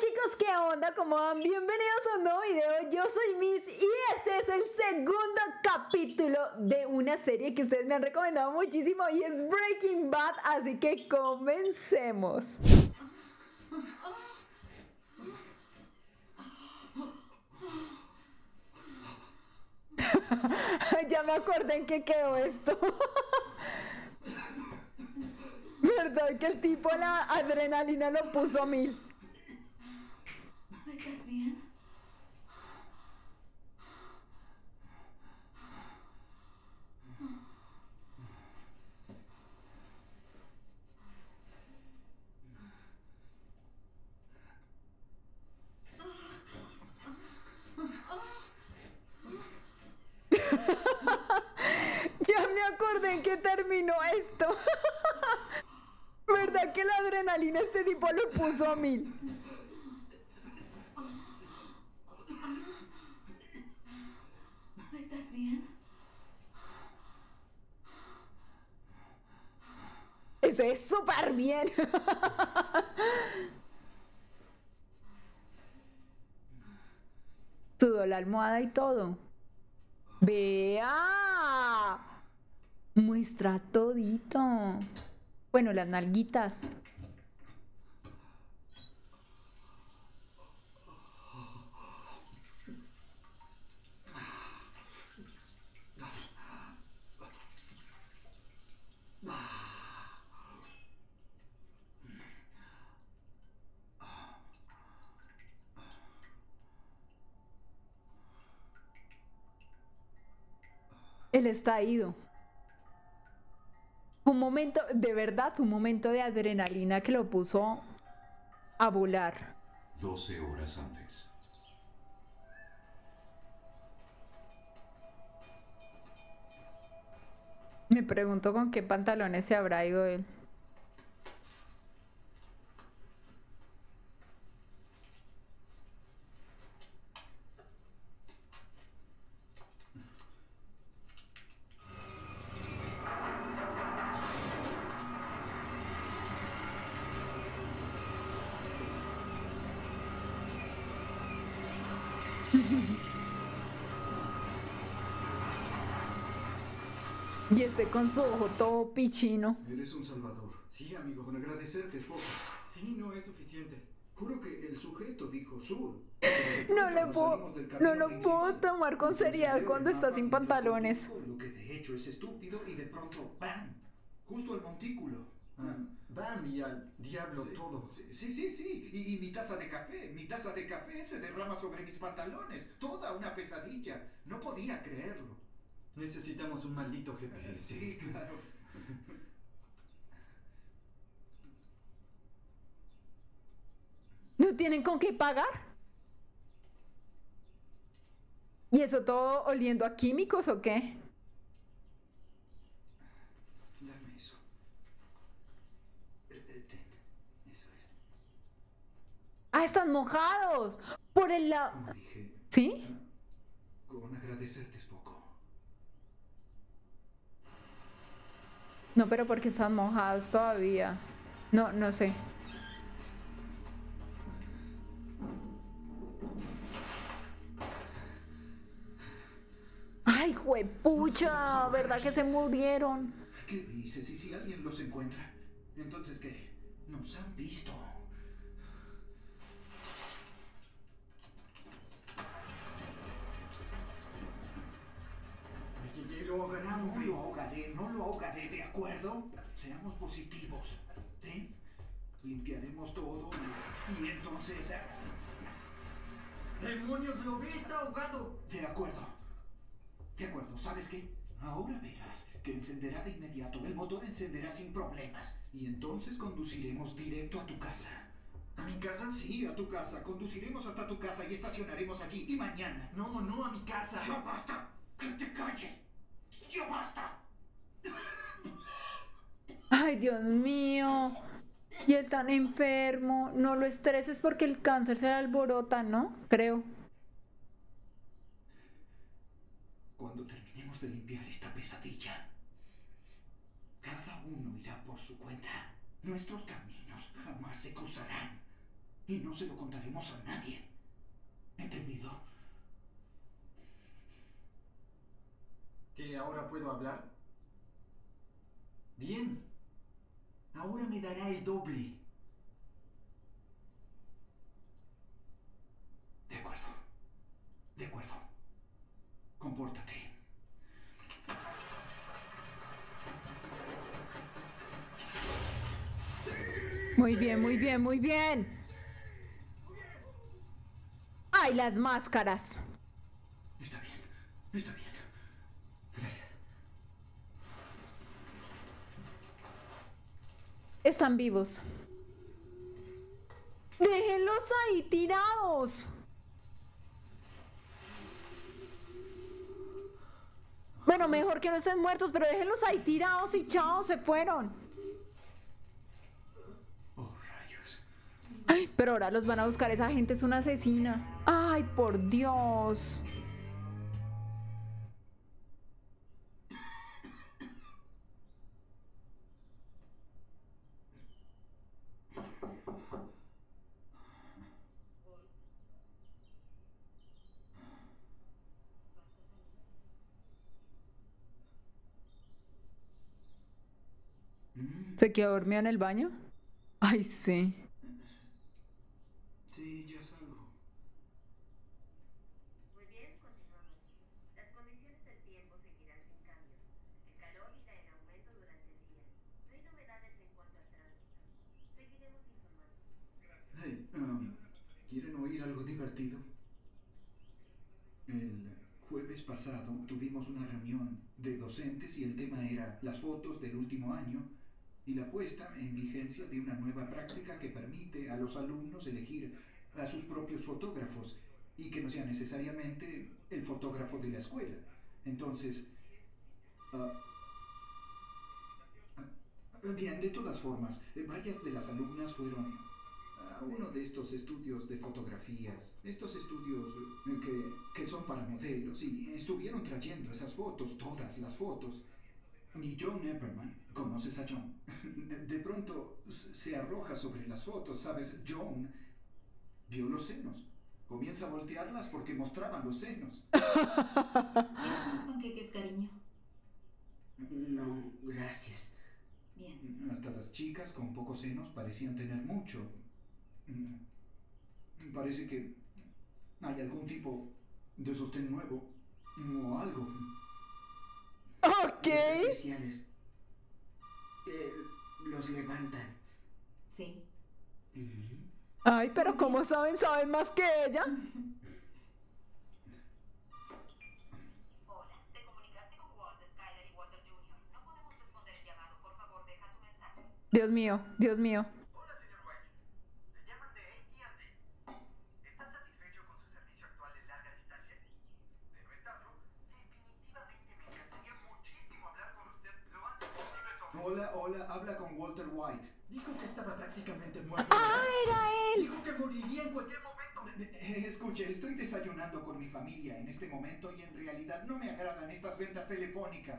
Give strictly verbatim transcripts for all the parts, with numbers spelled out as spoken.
chicos, ¿qué onda? ¿Cómo van? Bienvenidos a un nuevo video, yo soy Miss y este es el segundo capítulo de una serie que ustedes me han recomendado muchísimo y es Breaking Bad, así que comencemos. Ya me acordé en qué quedó esto. Verdad que el tipo la adrenalina lo puso a mil. ¿Estás bien? Ya me acordé en que terminó esto. ¿Verdad que la adrenalina este tipo lo puso a mil? ¿Estás bien? Eso es súper bien. Sudó la almohada y todo. ¡Vea! Muestra todito. Bueno, las nalguitas. Él está ido. Un momento, de verdad, un momento de adrenalina que lo puso a volar. doce horas antes. Me pregunto con qué pantalones se habrá ido él. Y este con su ojo todo pichino. Eres un salvador. Sí, amigo, con agradecerte, esposa. Sí, no es suficiente. Juro que el sujeto dijo sur. No le puedo, no lo puedo tomar con seriedad cuando está sin pantalones. Lo que de hecho es estúpido y de pronto ¡bam! Justo al montículo. Ah, ¡bam! Y al diablo sí, todo. Sí, sí, sí. Y, y mi taza de café, mi taza de café se derrama sobre mis pantalones. Toda una pesadilla. No podía creerlo. Necesitamos un maldito G P S. Sí, claro. ¿No tienen con qué pagar? ¿Y eso todo oliendo a químicos o qué? Dame eso. Eso es. ¡Ah, están mojados! Por el lado. Como dije, ¿sí? Con agradecerte es poco. No, pero porque están mojados todavía. No, no sé. ¡Ay, juepucha! ¿Verdad que se murieron? ¿Qué dices? ¿Y si alguien los encuentra? Entonces, ¿qué? Nos han visto. Lo ahogaré, no lo ahogaré, no lo ahogaré, ¿de acuerdo? Seamos positivos, ¿sí? Limpiaremos todo y, y entonces... ¡Demonios, lo ves, está ahogado! De acuerdo, de acuerdo, ¿sabes qué? Ahora verás que encenderá de inmediato, el motor encenderá sin problemas y entonces conduciremos directo a tu casa. ¿A mi casa? Sí, a tu casa, conduciremos hasta tu casa y estacionaremos allí y mañana. No, no, a mi casa. ¡Ya basta! ¡Que te calles! ¡Ya basta! Ay, Dios mío. Y él tan enfermo. No lo estreses porque el cáncer se le alborota, ¿no? Creo. Cuando terminemos de limpiar esta pesadilla, cada uno irá por su cuenta. Nuestros caminos jamás se cruzarán. y no se lo contaremos a nadie. ¿Entendido? ¿Que ahora puedo hablar? Bien. Ahora me dará el doble. De acuerdo. De acuerdo. Compórtate. Muy bien, muy bien, muy bien. ¡Ay, las máscaras! Está bien, está bien. Gracias. Están vivos. ¡Déjenlos ahí tirados! Bueno, mejor que no estén muertos, pero déjenlos ahí tirados y chao, se fueron. Ay, pero ahora los van a buscar, esa gente es una asesina. Ay, por Dios. ¿Se quedó dormido en el baño? Ay, sí. Sí, ya salgo. Muy bien, continuamos. Las condiciones del tiempo seguirán sin cambios. El calor irá en aumento durante el día. No hay novedades en cuanto al tránsito. Seguiremos informando. Gracias. Hey, um, ¿quieren oír algo divertido? El jueves pasado tuvimos una reunión de docentes y el tema era las fotos del último año y la puesta en vigencia de una nueva práctica que permite a los alumnos elegir a sus propios fotógrafos y que no sea necesariamente el fotógrafo de la escuela. Entonces, uh, uh, bien, de todas formas, varias de las alumnas fueron a uno de estos estudios de fotografías, estos estudios que, que son para modelos, y estuvieron trayendo esas fotos, todas las fotos. Y John Epperman, ¿conoces a John? De pronto se arroja sobre las fotos, ¿sabes? John vio los senos. Comienza a voltearlas porque mostraban los senos. ¿Tienes unos panqueques, cariño? No, gracias. Bien. Hasta las chicas con pocos senos parecían tener mucho. Parece que hay algún tipo de sostén nuevo o algo. Ok. Los especiales. Eh, los levantan. Sí. Mm-hmm. Ay, pero ¿cómo saben? ¿Saben más que ella? Hola, te comunicaste con Walter, Skylar y Walter junior No podemos responder el llamado. Por favor, deja tu mensaje. Dios mío, Dios mío. Hola, señor White. Te llaman de L D P E. ¿Estás satisfecho con su servicio actual de larga distancia? De no estarlo, definitivamente me encantaría muchísimo hablar con usted lo antes posible sobre... Hola, hola, habla con Walter White. Dijo que estaba prácticamente muerto. ¡Ah, era él! Dijo que moriría en cualquier momento. Escuche, estoy desayunando con mi familia en este momento y en realidad no me agradan estas ventas telefónicas.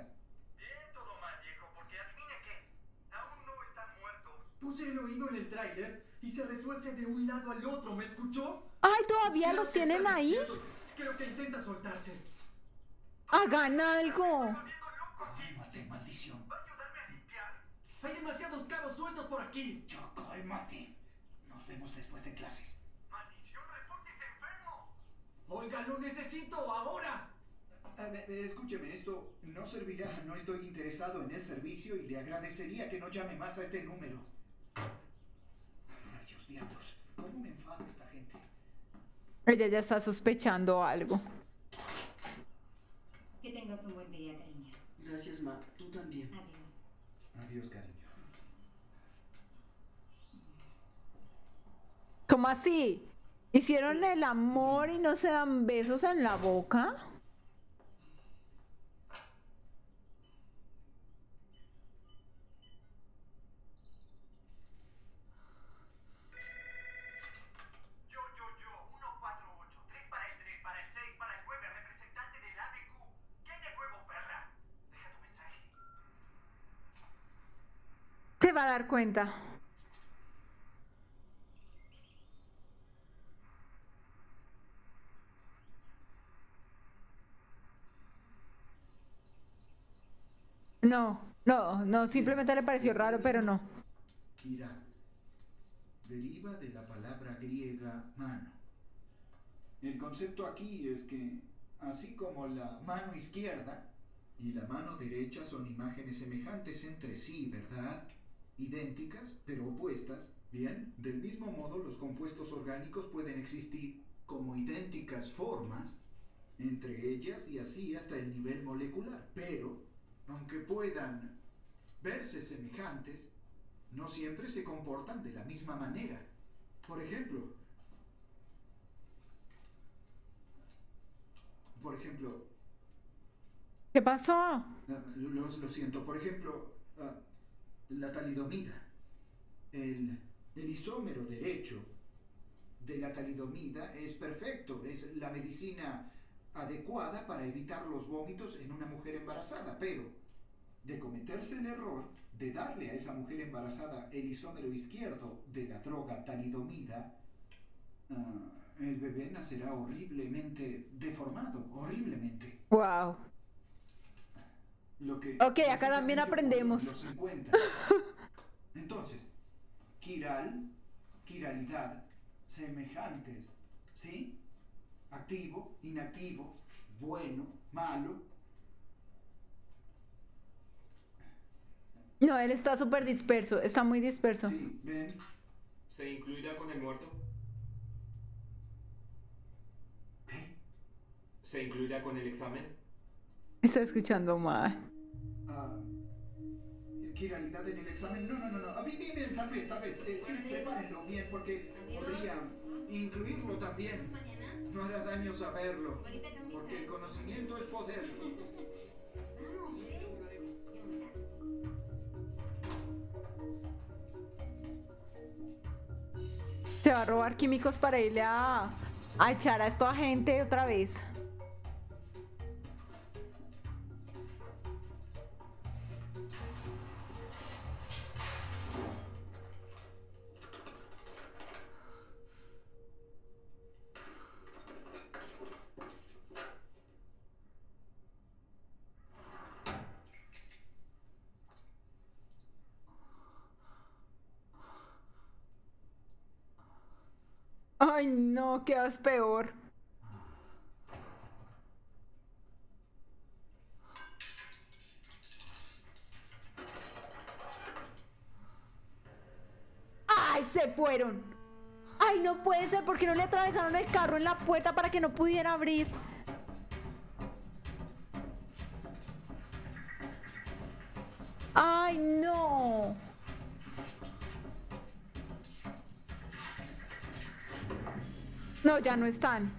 Bien, todo mal, viejo, porque adivina qué. Aún no está muerto. Puse el oído en el tráiler y se retuerce de un lado al otro, ¿me escuchó? ¡Ay, todavía los tienen ahí! Creo que intenta soltarse. ¡Hagan algo! ¡Cálmate, maldición! Hay demasiados cabos sueltos por aquí. Choco, cálmate. Nos vemos después de clases. Maldición, repórtese enfermo. Oiga, lo necesito ahora. A ver, escúcheme, esto no servirá. No estoy interesado en el servicio y le agradecería que no llame más a este número. Rayos, diablos. ¿Cómo me enfada esta gente? Ella ya está sospechando algo. Que tengas un buen día, cariño. Gracias, ma. Tú también. Adiós. Adiós, cariño. ¿Cómo así? ¿Hicieron el amor y no se dan besos en la boca? Va a dar cuenta. No, no, no, simplemente le pareció raro, pero no. Mira, deriva de la palabra griega mano. El concepto aquí es que, así como la mano izquierda y la mano derecha son imágenes semejantes entre sí, ¿verdad? Idénticas, pero opuestas. Bien, del mismo modo los compuestos orgánicos pueden existir como idénticas formas entre ellas y así hasta el nivel molecular. Pero, aunque puedan verse semejantes, no siempre se comportan de la misma manera. Por ejemplo, por ejemplo... ¿Qué pasó? Uh, lo, lo siento. Por ejemplo, uh, la talidomida. El, el isómero derecho de la talidomida es perfecto. Es la medicina adecuada para evitar los vómitos en una mujer embarazada, pero de cometerse el error de darle a esa mujer embarazada el isómero izquierdo de la droga talidomida, uh, el bebé nacerá horriblemente deformado, horriblemente. Wow. Lo que ok, acá también aprendemos. Los cincuenta. Entonces, quiral, quiralidad, semejantes, ¿sí? Activo, inactivo, bueno, malo. No, él está súper disperso, está muy disperso. Sí, ven. ¿Se incluirá con el muerto? ¿Qué? ¿Se incluirá con el examen? Está escuchando mal. Ah, quiralidad en el examen. No, no, no, no. A mí, bien, bien, tal vez, tal vez. Eh, sí, prepárenlo bien porque podría incluirlo también. No hará daño saberlo, porque el conocimiento es poder. Se va a robar químicos para irle a, a echar a esta gente otra vez. Ay, no, quedas peor. ¡Ay, se fueron! ¡Ay, no puede ser! ¿Por qué no le atravesaron el carro en la puerta para que no pudiera abrir? ¡Ay, no! No, ya no están.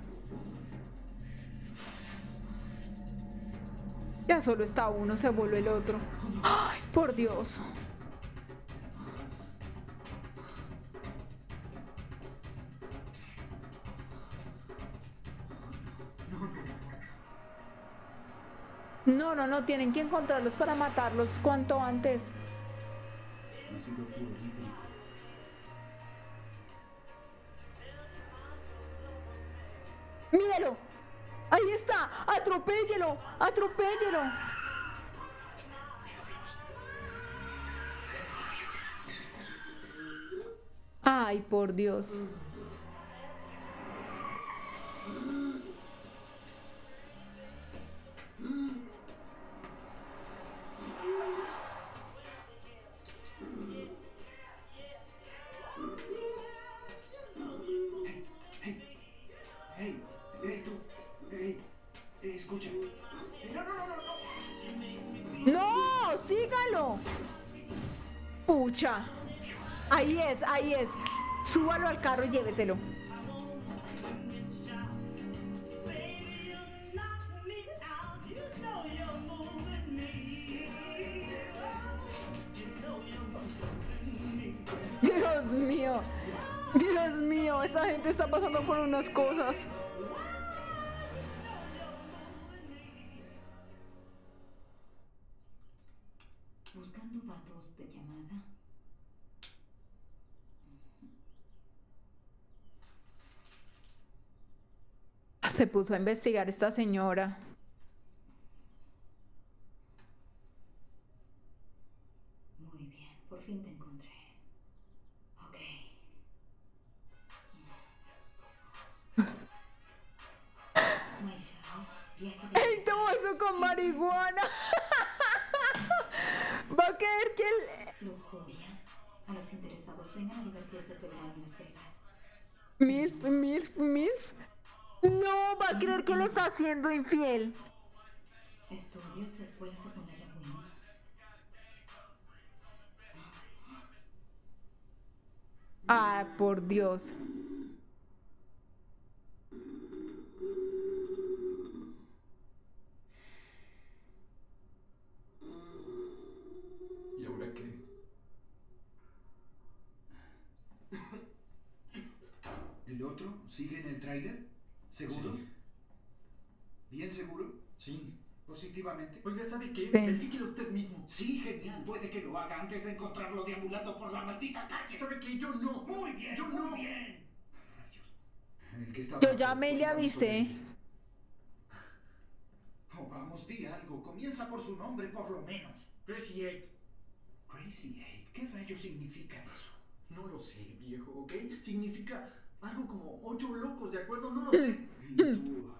Ya solo está uno, se voló el otro. ¡Ay, por Dios! No, no, no, tienen que encontrarlos para matarlos cuanto antes. ¡Míralo! ¡Ahí está! ¡Atropéllelo! ¡Atropéllelo! ¡Ay, por Dios! Pucha, ahí es, ahí es. Súbalo al carro y lléveselo. Dios mío, Dios mío, esa gente está pasando por unas cosas. Se puso a investigar esta señora. no. Va a caer que el... Lujuria. A los interesados vengan a divertirse este verano en Las Vegas. Milf, milf, milf. No, va a creer que le está haciendo infiel. Estudios, escuela secundaria buena. Ay, por Dios. ¿Y ahora qué? ¿El otro sigue en el tráiler? ¿Seguro? Sí. ¿Bien seguro? Sí. Positivamente. Oiga, ¿sabe qué? Verifíquelo usted mismo. Sí, genial. Puede que lo haga antes de encontrarlo deambulando por la maldita calle. ¿Sabe qué? Yo no. Muy bien. Yo no. Muy bien. El que yo llamé y le avisé. Oh, vamos, di algo. Comienza por su nombre, por lo menos. Crazy Eight. Crazy Eight. ¿Qué rayos significa eso? No lo sé, viejo, ¿ok? Significa algo como ocho locos, ¿de acuerdo? No lo sé. ¿Y tú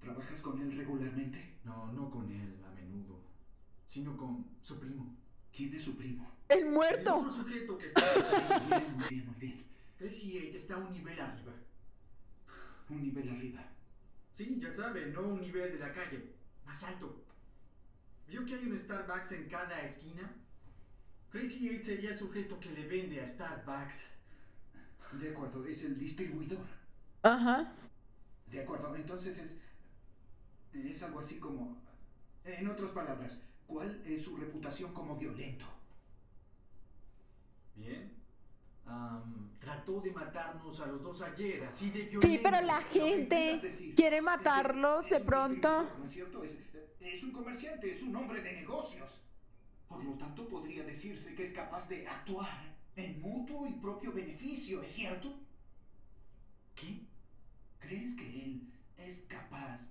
trabajas con él regularmente? No, no con él a menudo, sino con su primo. ¿Quién es su primo? ¡El muerto! El otro sujeto que está... Bien, muy bien, muy bien. Crazy Eight está un nivel arriba. ¿Un nivel arriba? Sí, ya sabe, no un nivel de la calle, más alto. ¿Vio que hay un Starbucks en cada esquina? Crazy Eight sería el sujeto que le vende a Starbucks. De acuerdo, es el distribuidor. Ajá. De acuerdo, entonces es... Es algo así como... En otras palabras, ¿cuál es su reputación como violento? Bien. Um, trató de matarnos a los dos ayer, así de violento. Sí, pero la gente quiere matarlos de pronto. ¿No es cierto? Es, es un comerciante, es un hombre de negocios. Por lo tanto, podría decirse que es capaz de actuar en mutuo y propio beneficio, ¿es cierto? ¿Qué? ¿Crees que él es capaz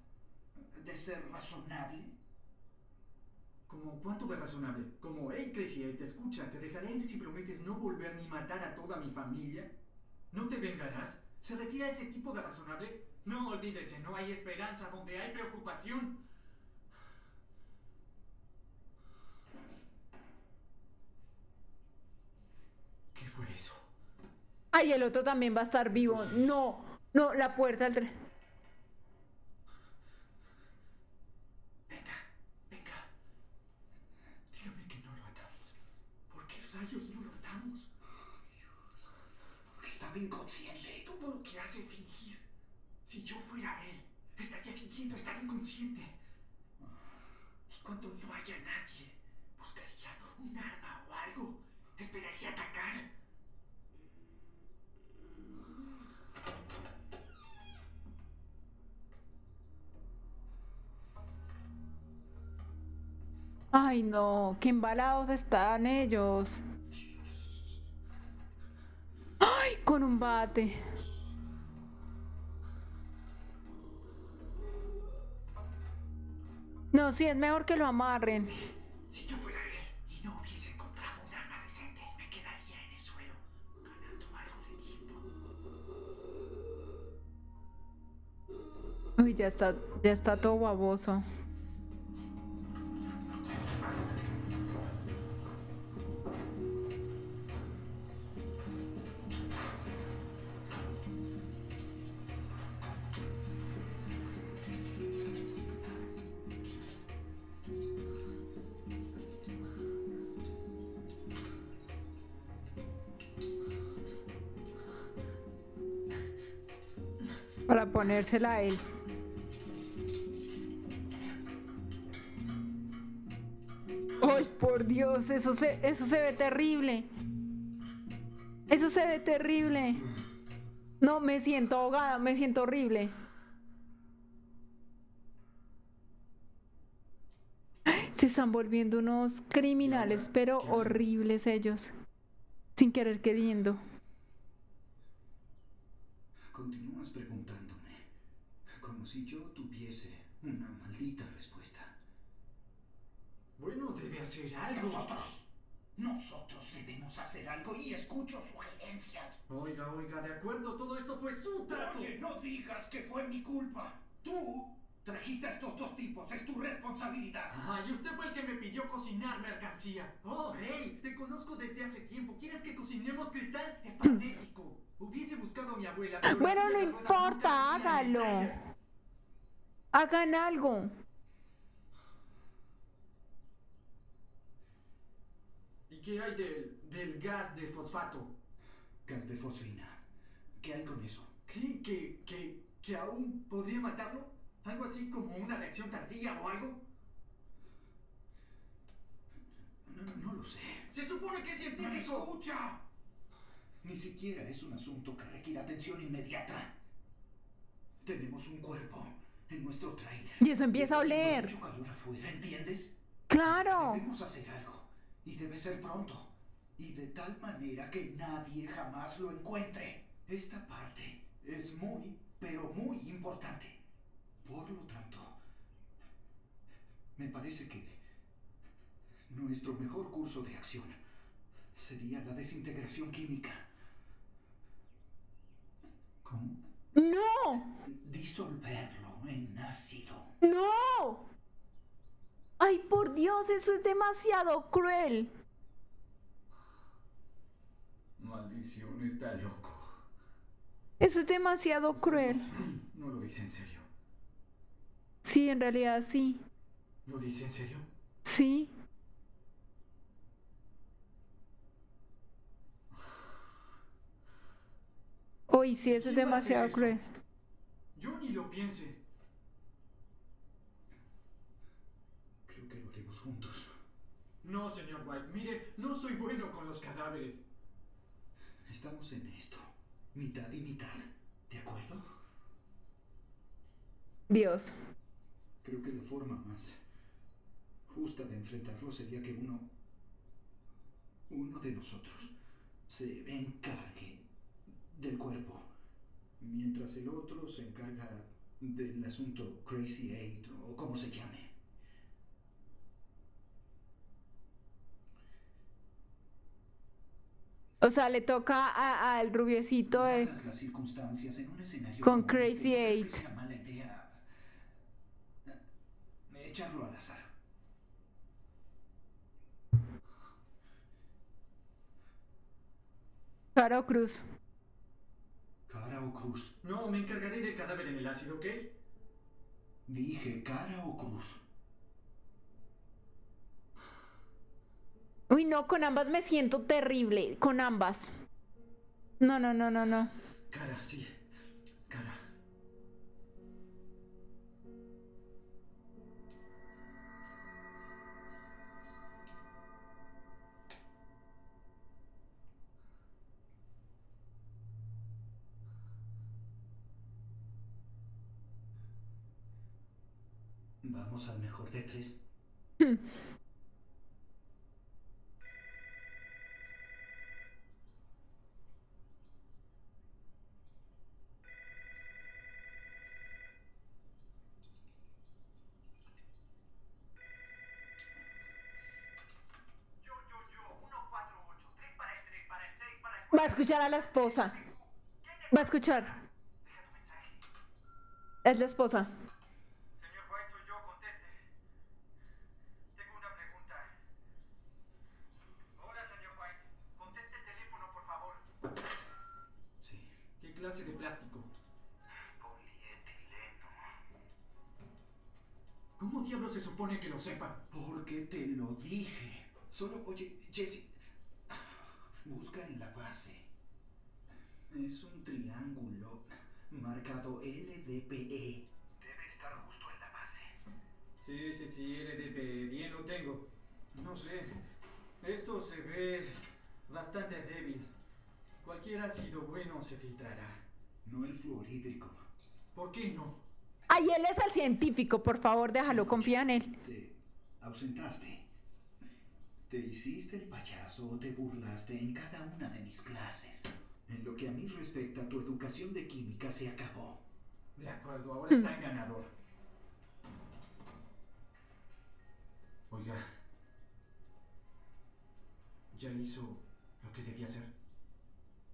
de ser razonable? ¿Como cuánto de razonable? Como, hey, Crazy Eight, te escucha, te dejaré ir si prometes no volver ni matar a toda mi familia. ¿No te vengarás? ¿Se refiere a ese tipo de razonable? No, olvídese, no hay esperanza donde hay preocupación. ¿Qué fue eso? Ay, el otro también va a estar vivo. No, no, la puerta del tren. Inconsciente. Todo lo que hace es fingir. Si yo fuera él, estaría fingiendo estar inconsciente. Y cuando no haya nadie, buscaría un arma o algo. Esperaría atacar. Ay, no, qué embalados están ellos. Con un bate. No, sí, es mejor que lo amarren. Si yo fuera él y no hubiese encontrado un arma decente, me quedaría en el suelo, ganando algo de tiempo. Uy, ya está, ya está todo baboso. Para ponérsela a él. ¡Ay, por Dios! Eso se, eso se ve terrible. Eso se ve terrible. No, me siento ahogada, me siento horrible. Se están volviendo unos criminales, pero horribles ellos. Sin querer queriendo. Continúas preguntándome, como si yo tuviese una maldita respuesta. Bueno, debe hacer algo. Nosotros, nosotros debemos hacer algo y escucho sugerencias. Oiga, oiga, de acuerdo, todo esto fue su trato. Oye, no digas que fue mi culpa. Tú Trajiste a estos dos tipos, es tu responsabilidad. Ay, usted fue el que me pidió cocinar mercancía. Oh, hey, te conozco desde hace tiempo. ¿Quieres que cocinemos cristal? Es patético. Hubiese buscado a mi abuela. Pero bueno, no importa, hágalo. Hagan algo. ¿Y qué hay del, del gas de fosfato? Gas de fosfina. ¿Qué hay con eso? ¿Creen que, que, que aún podría matarlo? ¿Algo así como una reacción tardía o algo? No, no lo sé. ¡Se supone que es científico! ¡Escucha! Ni siquiera es un asunto que requiera atención inmediata. Tenemos un cuerpo en nuestro tráiler. Y eso empieza a oler. Mucho calor afuera, ¿entiendes? ¡Claro! Debemos hacer algo. Y debe ser pronto. Y de tal manera que nadie jamás lo encuentre. Esta parte es muy, pero muy importante. Por lo tanto, me parece que nuestro mejor curso de acción sería la desintegración química. ¿Cómo? ¡No! Disolverlo en ácido. ¡No! ¡Ay, por Dios! Eso es demasiado cruel. Maldición, está loco. Eso es demasiado cruel. No lo dice en serio. Sí, en realidad sí. ¿Lo dice en serio? Sí. Uy, sí, eso es demasiado cruel. Yo ni lo piense. Creo que lo haremos juntos. No, señor White, mire, no soy bueno con los cadáveres. Estamos en esto, mitad y mitad, ¿de acuerdo? Dios. Creo que la forma más justa de enfrentarlo sería que uno, uno de nosotros se encargue del cuerpo, mientras el otro se encarga del asunto Crazy Eight o como se llame. O sea, le toca al rubiecito de... las circunstancias en un escenario con Crazy Eight. Es una mala idea echarlo al azar. Cara o cruz. Cara o cruz. No, me encargaré del cadáver en el ácido, ¿ok? Dije cara o cruz. Uy, no, con ambas me siento terrible. Con ambas. No, no, no, no, no. Cara, sí. Cara. Vamos al mejor de tres. Hmm. Va a escuchar a la esposa. Va a escuchar. Es la esposa. Señor White, soy yo, conteste. Tengo una pregunta. Hola, señor White. Conteste el teléfono, por favor. Sí. ¿Qué clase de plástico? Polietileno. ¿Cómo diablos se supone que lo sepa? Porque te lo dije. Solo, oye, Jesse... busca en la base. Es un triángulo marcado L D P E. Debe estar justo en la base. Sí, sí, sí, L D P E. Bien, lo tengo. No sé. Esto se ve bastante débil. Cualquier ácido bueno se filtrará. No el fluorhídrico. ¿Por qué no? Ay, él es el científico. Por favor, déjalo. Confía en él. Te ausentaste. Te hiciste el payaso o te burlaste en cada una de mis clases. En lo que a mí respecta, tu educación de química se acabó. De acuerdo, ahora está en ganador. Oiga, ¿ya hizo lo que debía hacer?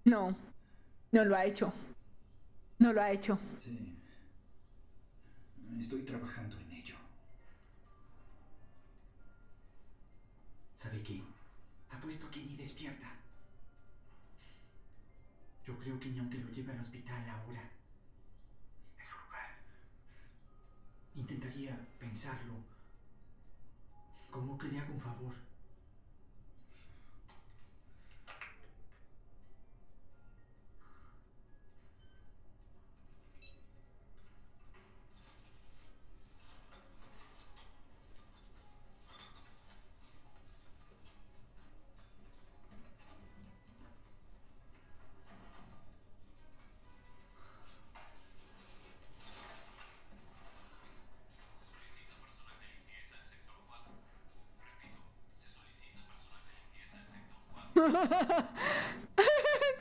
No, no lo ha hecho. No lo ha hecho. Sí. Estoy trabajando en ello. ¿Sabe qué? Apuesto que ni despierta. Yo creo que ni aunque lo lleve al hospital ahora. En su lugar. Intentaría pensarlo. ¿Cómo que le hago un favor?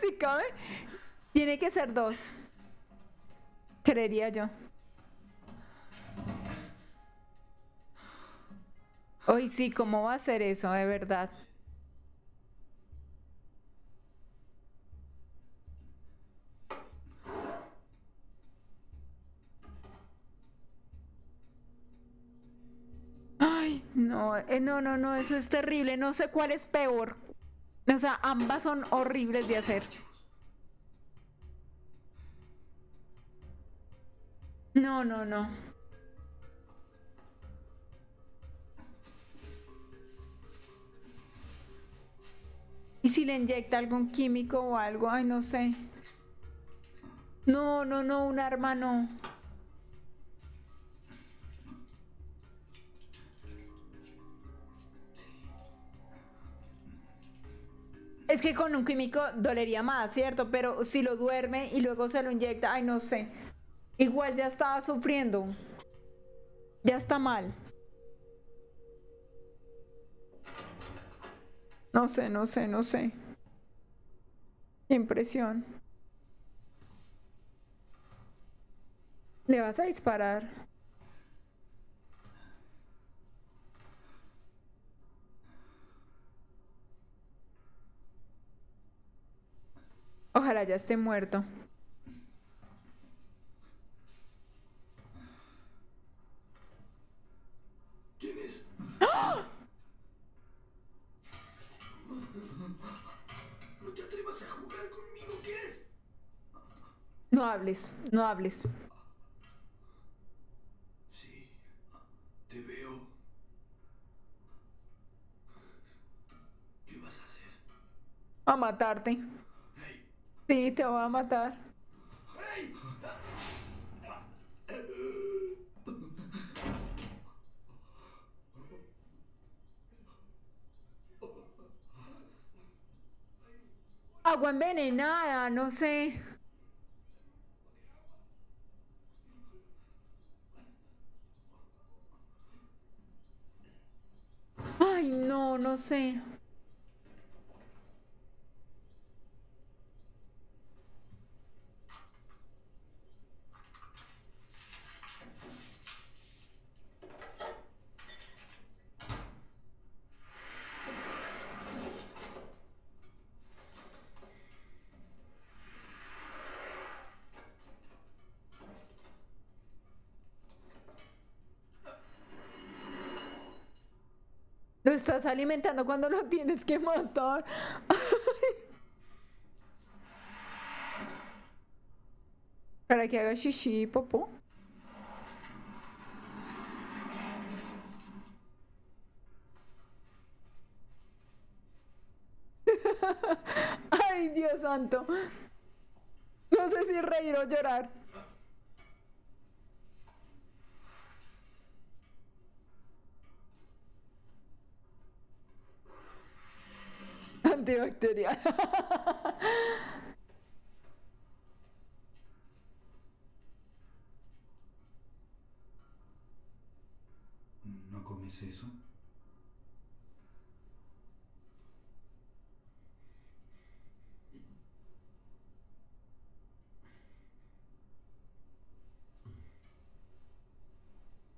Si cabe, tiene que ser dos, creería yo. Ay, sí, ¿cómo va a ser eso? De verdad. Ay, no, eh, no, no, no, eso es terrible. No sé cuál es peor. O sea, ambas son horribles de hacer. No, no, no. ¿Y si le inyecta algún químico o algo? Ay, no sé. No, no, no, un arma no. Es que con un químico dolería más, ¿cierto? Pero si lo duerme y luego se lo inyecta, ay, no sé. Igual ya estaba sufriendo. Ya está mal. No sé, no sé, no sé. Qué impresión. ¿Le vas a disparar? Ojalá ya esté muerto. ¿Quién es? ¡Ah! No te atrevas a jugar conmigo, ¿qué es? No hables, no hables. Sí, te veo. ¿Qué vas a hacer? A matarte. Sí, te voy a matar. Agua envenenada, no sé. Ay, no, no sé. Lo estás alimentando cuando lo tienes que matar. Para que haga shishi y popó. Ay, Dios santo. No sé si reír o llorar. Antibacterial. ¿No comes eso?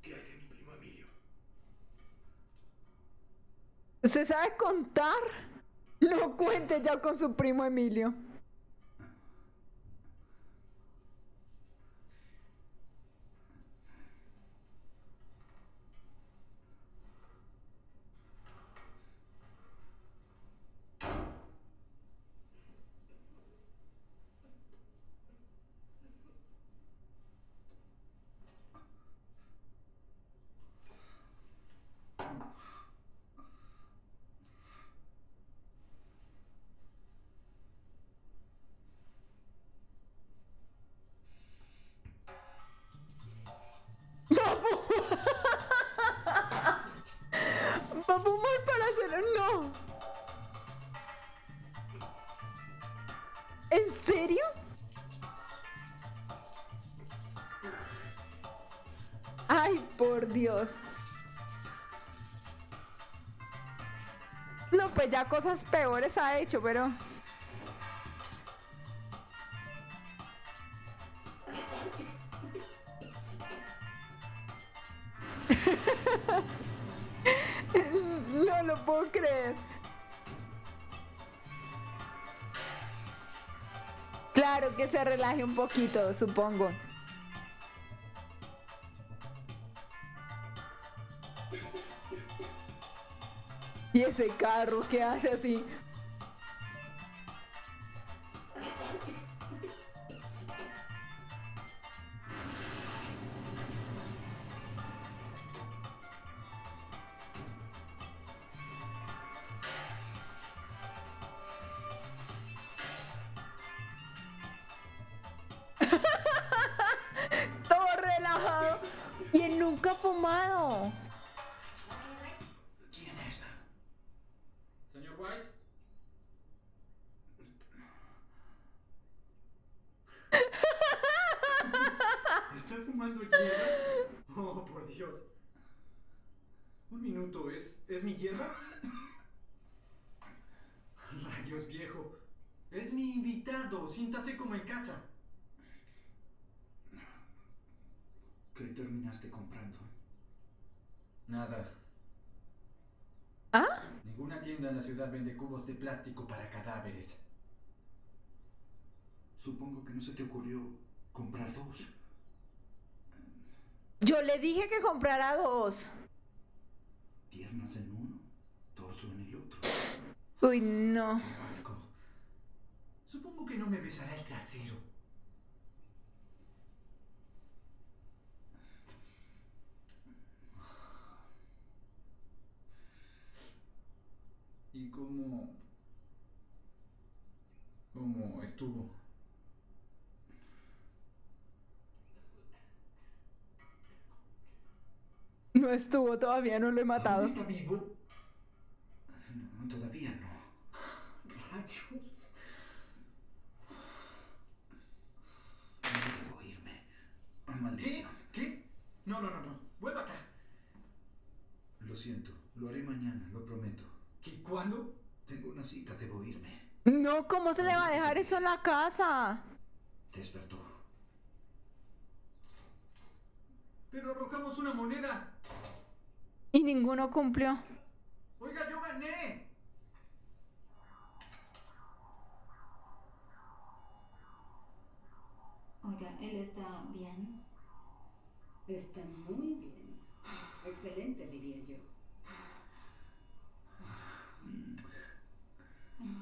¿Qué hay de mi primo Emilio? ¿Usted sabe contar? No cuente ya con su primo Emilio. por Dios. No, pues ya cosas peores ha hecho, pero... No lo puedo creer. Claro que se relaje un poquito, supongo. Y ese carro que hace así. Todo relajado. Y él nunca ha fumado. ¿Es mi hierba? Rayos, viejo. Es mi invitado. Siéntase como en casa. ¿Qué terminaste comprando? Nada. ¿Ah? Ninguna tienda en la ciudad vende cubos de plástico para cadáveres. Supongo que no se te ocurrió comprar dos. Yo le dije que comprara dos. Piernas en uno, torso en el otro. Uy, no. Asco. Supongo que no me besará el trasero. ¿Y cómo? ¿Cómo estuvo? No estuvo, todavía no lo he matado. ¿Está vivo? No, todavía no. Rayos. No debo irme. Oh, maldición. ¿Qué? ¿Qué? No, no, no, no. Vuelva acá. Lo siento, lo haré mañana, lo prometo. ¿Qué? ¿Cuándo? Tengo una cita, debo irme. No, ¿cómo se le va a dejar eso en la casa? Despertó. Pero arrojamos una moneda. Y ninguno cumplió. Oiga, yo gané. Oiga, él está bien. Está muy bien. Excelente, diría yo.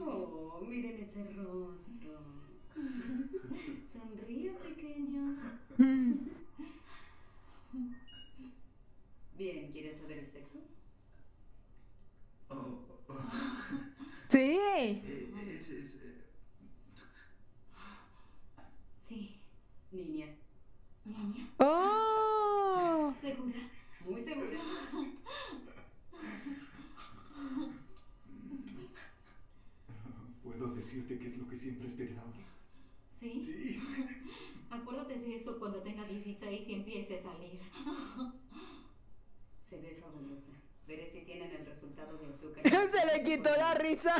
Oh, miren ese rostro. Sonríe, pequeño. Bien, ¿quieres saber el sexo? Oh, oh. Sí. Es, es, eh. Sí, niña. Niña. Oh. Segura, muy segura. Puedo decirte que es lo que siempre esperaba. ¿Sí? Sí. Acuérdate de eso cuando tenga dieciséis y empiece a salir. Se ve fabulosa. Veré si tienen el resultado de azúcar. Se le quitó la risa.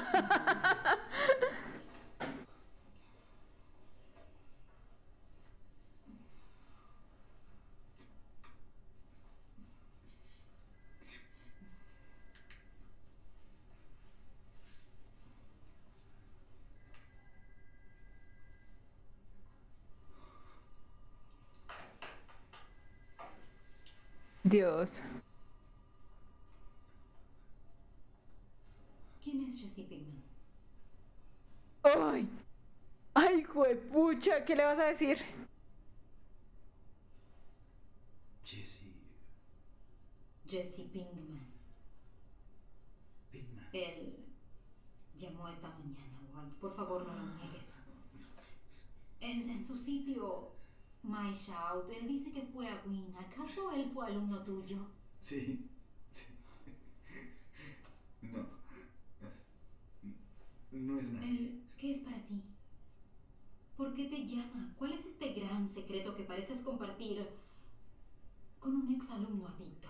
Dios. ¿Quién es Jesse Pinkman? ¡Ay! ¡Ay, juepucha! ¿Qué le vas a decir? Jesse. Jesse Pinkman. Pinkman. Él llamó esta mañana, Walt. Por favor, no lo niegues. En, en su sitio... My Shout, él dice que fue a Wynn. ¿Acaso él fue alumno tuyo? Sí, sí. No. No es nadie. ¿Qué es para ti? ¿Por qué te llama? ¿Cuál es este gran secreto que pareces compartir con un ex alumno adicto.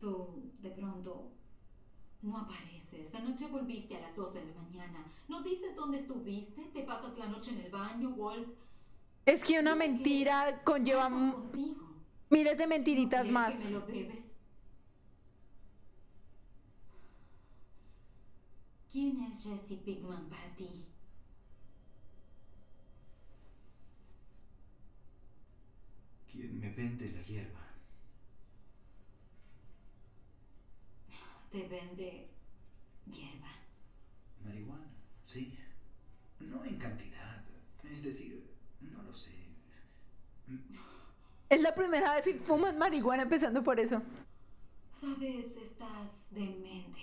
Tú, de pronto, no apareces. Anoche volviste a las dos de la mañana. ¿No dices dónde estuviste? ¿Te pasas la noche en el baño, Walt? Es que una mentira conlleva miles de mentiritas más. ¿No crees que me lo debes? ¿Quién es Jesse Pinkman para ti? ¿Quién me vende la hierba? Te vende hierba. Marihuana, sí. No en cantidad. Es decir, no lo sé. Es la primera vez que fumas marihuana, empezando por eso. Sabes, estás demente.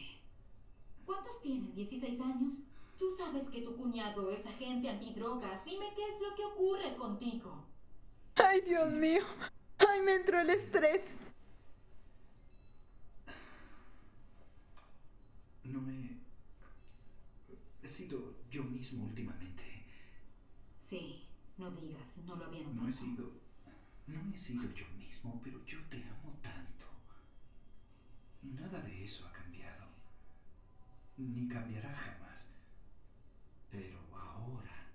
¿Cuántos tienes? ¿dieciséis años? Tú sabes que tu cuñado es agente antidrogas. Dime qué es lo que ocurre contigo. Ay, Dios mío. Ay, me entró el estrés. No he... he sido yo mismo últimamente. Sí, no digas, no lo había notado. No he sido... no he sido yo mismo, pero yo te amo tanto. Nada de eso ha cambiado. Ni cambiará jamás. Pero ahora,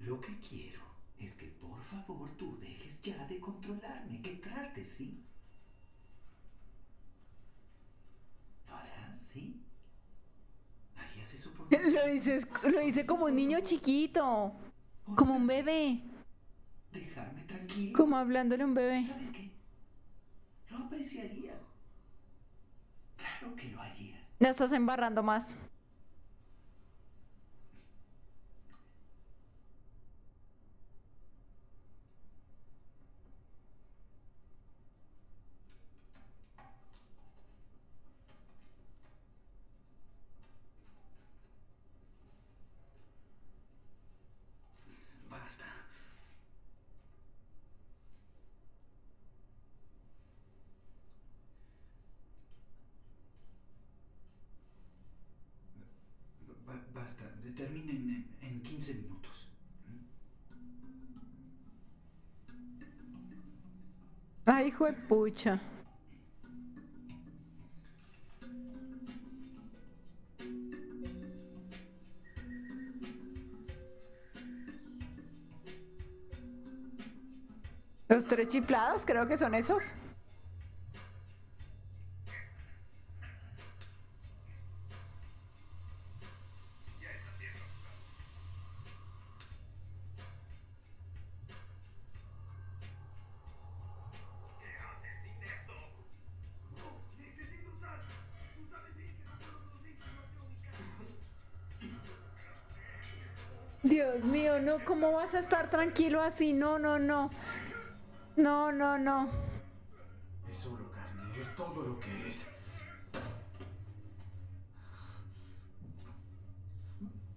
lo que quiero es que por favor tú dejes ya de controlarme, que trates, ¿sí? ¿Lo harás, sí? Lo dices, lo dice como un niño chiquito, como un bebé. Dejarme tranquilo. Como hablándole a un bebé. ¿Sabes qué? Lo apreciaría. Claro que lo haría. La estás embarrando más. Basta, terminen en, en quince minutos. Ay, hijo de pucha. Los tres chiflados, creo que son esos. Dios mío, no, ¿cómo vas a estar tranquilo así? No, no, no. No, no, no. Es solo carne, es todo lo que es.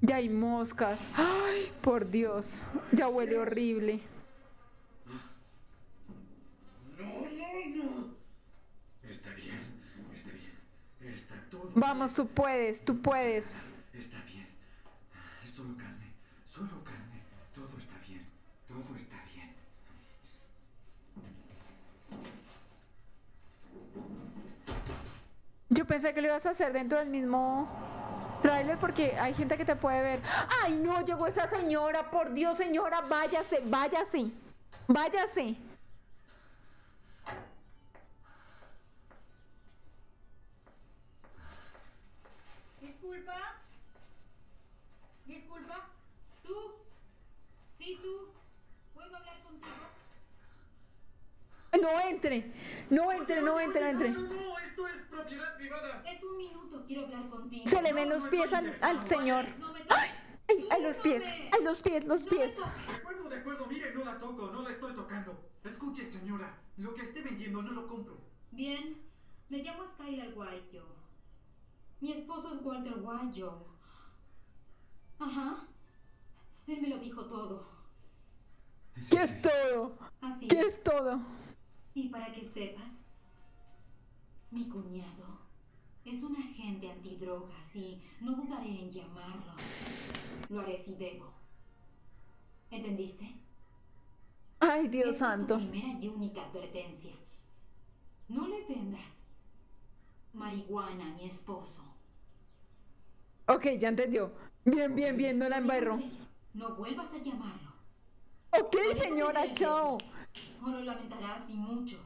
Ya hay moscas. Ay, por Dios. Ya huele horrible. No, no, no. Está bien, está bien. Está todo. Vamos, tú puedes, tú puedes. Está bien. Es solo carne. Solo carne, todo está bien, todo está bien. Yo pensé que lo ibas a hacer dentro del mismo tráiler porque hay gente que te puede ver. ¡Ay, no! Llegó esta señora, por Dios, señora, váyase, váyase, váyase. Disculpa, disculpa. ¿Tú? Sí, tú. ¿Puedo hablar contigo? No entre, no entre, no, no, no entre, no entre. No, no, no, esto es propiedad privada. Es un minuto, quiero hablar contigo. Se le ven no, los pies no al, al señor. No me toques. Ay, a los pies, a los pies, los pies. No, de acuerdo, de acuerdo, mire, no la toco, no la estoy tocando. Escuche, señora, lo que esté vendiendo no lo compro. Bien, me llamo Skylar White, yo. Mi esposo es Walter White, yo. Ajá. Él me lo dijo todo. ¿Qué es todo? Así ¿Qué es. es todo? Y para que sepas, mi cuñado es un agente antidrogas y no dudaré en llamarlo. Lo haré si debo. ¿Entendiste? Ay, Dios Esta santo. Es tu primera y única advertencia. No le vendas marihuana a mi esposo. Ok, ya entendió. Bien, bien, bien, no la embarró. No vuelvas a llamarlo. Ok, señora, chao. O lo lamentarás y mucho.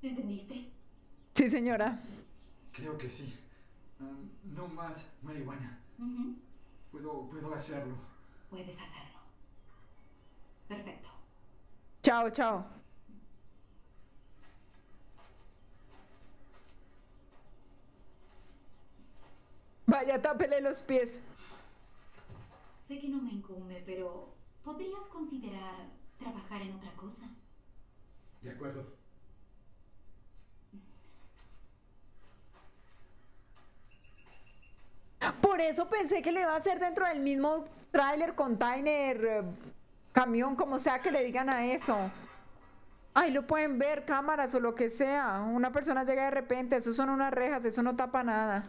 ¿Entendiste? Sí, señora. Creo que sí. Um, no más marihuana. Uh-huh. Puedo, puedo hacerlo. Puedes hacerlo. Perfecto. Chao, chao. Vaya, tápele los pies. Sé que no me incumbe, pero ¿podrías considerar trabajar en otra cosa? De acuerdo. Por eso pensé que le iba a hacer dentro del mismo tráiler, container, camión, como sea que le digan a eso. Ahí lo pueden ver, cámaras o lo que sea. Una persona llega de repente, eso son unas rejas, eso no tapa nada.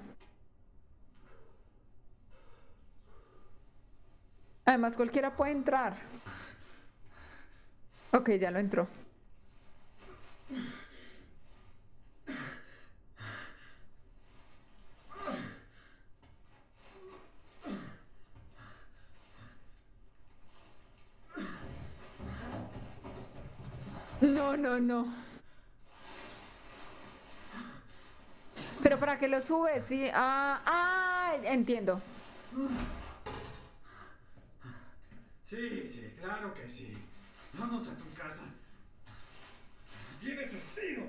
Además, cualquiera puede entrar. Ok, ya lo entró. No, no, no. ¿Pero para qué lo subes? Sí. Ah, ah, entiendo. Sí, sí, claro que sí. Vamos a tu casa. Tiene sentido.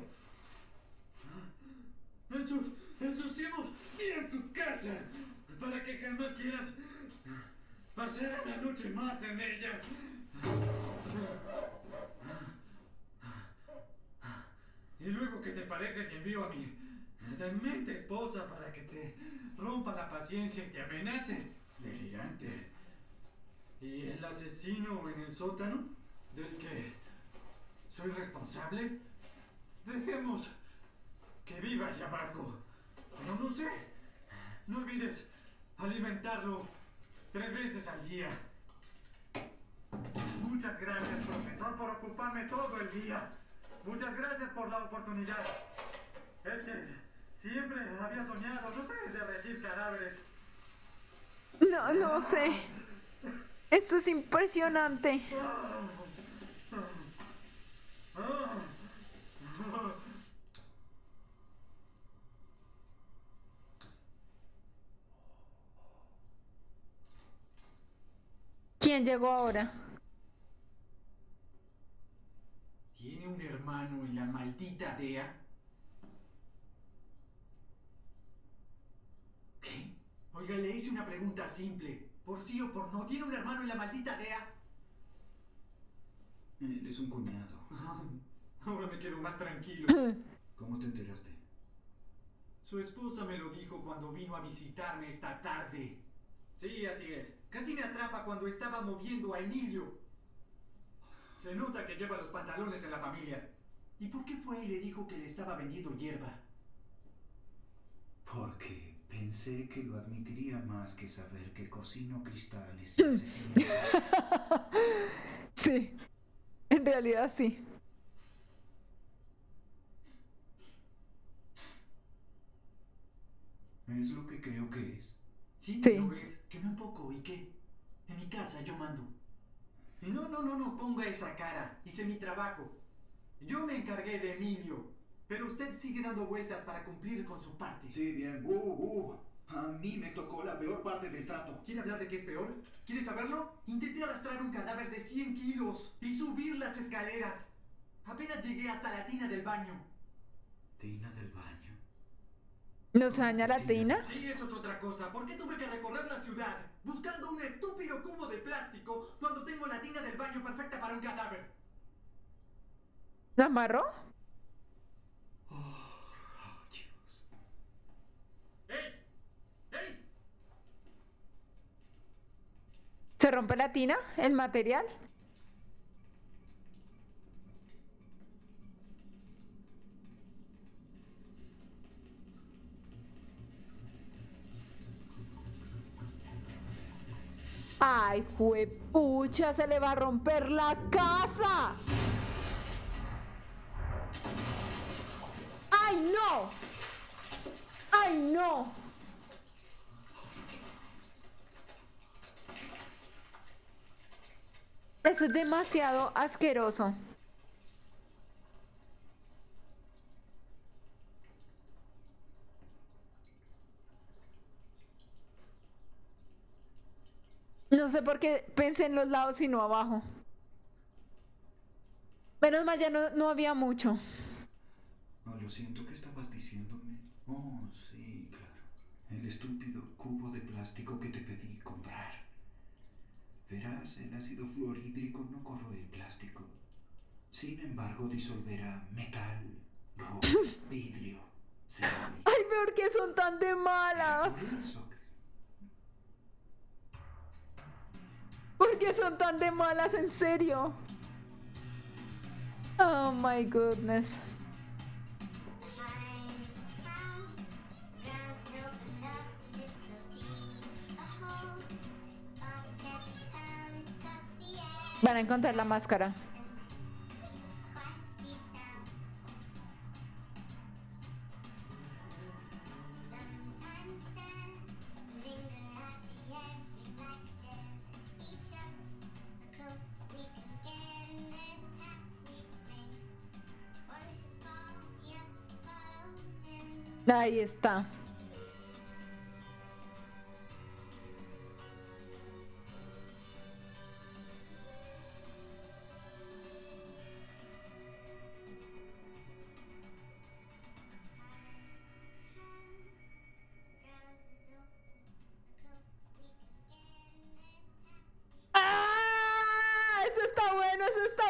Eso, ensuciemos bien tu casa para que jamás quieras pasar una noche más en ella. Y luego, ¿qué te parece si envío a mi demente esposa para que te rompa la paciencia y te amenace? Delirante. ¿Y el asesino en el sótano del que soy responsable? Dejemos que viva allá abajo. Pero no sé. No olvides alimentarlo tres veces al día. Muchas gracias, profesor, por ocuparme todo el día. Muchas gracias por la oportunidad. Es que siempre había soñado, no sé, de regir cadáveres. No, no sé. Esto es impresionante. ¿Quién llegó ahora? ¿Tiene un hermano en la maldita D E A? ¿Qué? Oiga, le hice una pregunta simple. Por sí o por no, ¿tiene un hermano en la maldita D E A? Él es un cuñado. Ahora me quedo más tranquilo. ¿Cómo te enteraste? Su esposa me lo dijo cuando vino a visitarme esta tarde. Sí, así es. Casi me atrapa cuando estaba moviendo a Emilio. Se nota que lleva los pantalones en la familia. ¿Y por qué fue y le dijo que le estaba vendiendo hierba? Porque pensé que lo admitiría más que saber que cocino cristales y asesino. Sí, en realidad sí. Es lo que creo que es. Sí, sí. ¿Lo ves? Quema un poco y qué. En mi casa yo mando. No, no, no, no ponga esa cara. Hice mi trabajo. Yo me encargué de Emilio. Pero usted sigue dando vueltas para cumplir con su parte. Sí, bien. Uh, uh. A mí me tocó la peor parte del trato. ¿Quiere hablar de qué es peor? ¿Quiere saberlo? Intenté arrastrar un cadáver de cien kilos y subir las escaleras. Apenas llegué hasta la tina del baño. ¿Tina del baño? ¿Nos daña la tina? Sí, eso es otra cosa. ¿Por qué tuve que recorrer la ciudad buscando un estúpido cubo de plástico cuando tengo la tina del baño perfecta para un cadáver? ¿La amarró? ¿Se rompe la tina? ¿El material? ¡Ay, juepucha! ¡Se le va a romper la casa! ¡Ay, no! ¡Ay, no! Eso es demasiado asqueroso. No sé por qué pensé en los lados y no abajo. Menos mal ya no, no había mucho. No, yo siento que estabas diciéndome. Oh, sí, claro. El estúpido cubo de plástico que te pedí comprar. Verás, el ácido fluorhídrico no corroe el plástico. Sin embargo, disolverá metal, roca, vidrio, cerámica. ¡Ay, peor que son tan de malas! ¿Por qué son tan de malas? ¿En serio? Oh my goodness. Van a encontrar la máscara. Ahí está.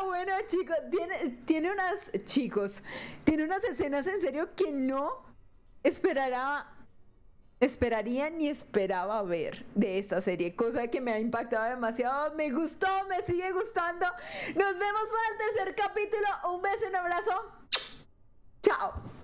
Bueno, chicos, tiene, tiene unas chicos, tiene unas escenas en serio que no esperara, esperaría ni esperaba ver de esta serie, cosa que me ha impactado demasiado. Me gustó, me sigue gustando. Nos vemos para el tercer capítulo. Un beso, un abrazo. Chao.